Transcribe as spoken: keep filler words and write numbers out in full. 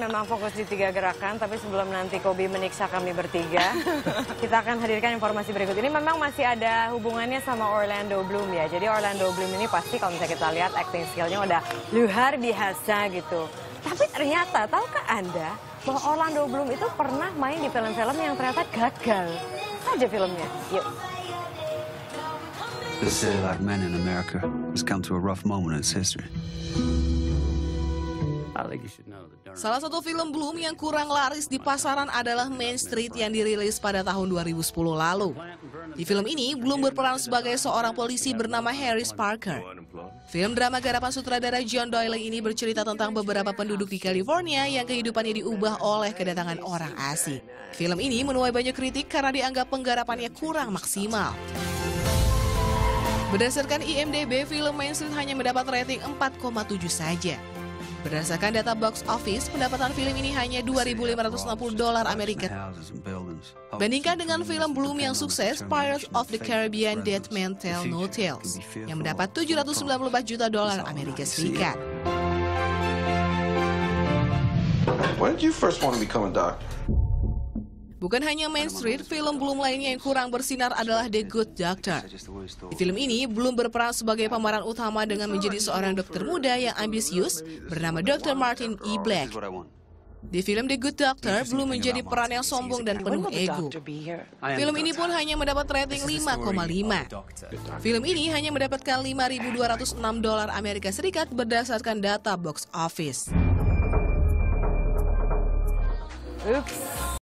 Memang fokus di tiga gerakan, tapi sebelum nanti Kobi meniksa kami bertiga, kita akan hadirkan informasi berikut. Ini memang masih ada hubungannya sama Orlando Bloom ya. Jadi Orlando Bloom ini pasti kalau misalnya kita lihat acting skillnya udah luar biasa gitu. Tapi ternyata, tahukah Anda bahwa Orlando Bloom itu pernah main di film-film yang ternyata gagal? Saja filmnya, yuk. They say like men in America has come to a rough moment in its history. Salah satu film Bloom yang kurang laris di pasaran adalah Main Street yang dirilis pada tahun dua ribu sepuluh lalu. Di film ini, Bloom berperan sebagai seorang polisi bernama Harris Parker. Film drama garapan sutradara John Doyle ini bercerita tentang beberapa penduduk di California yang kehidupannya diubah oleh kedatangan orang asing. Film ini menuai banyak kritik karena dianggap penggarapannya kurang maksimal. Berdasarkan I M D B, film Main Street hanya mendapat rating empat koma tujuh saja. Berdasarkan data box office, pendapatan film ini hanya dua ribu lima ratus enam puluh dolar Amerika. Bandingkan dengan film Bloom yang sukses, Pirates of the Caribbean Dead Man Tell No Tales, yang mendapat tujuh ratus sembilan puluh empat juta dolar Amerika Serikat. Bukan hanya Main Street, film Bloom lainnya yang kurang bersinar adalah The Good Doctor. Di film ini, Bloom berperan sebagai pemeran utama dengan menjadi seorang dokter muda yang ambisius bernama dokter Martin E. Black. Di film The Good Doctor, Bloom menjadi peran yang sombong dan penuh ego. Film ini pun hanya mendapat rating lima koma lima. Film ini hanya mendapatkan lima ribu dua ratus enam dolar Amerika Serikat berdasarkan data box office. Oops.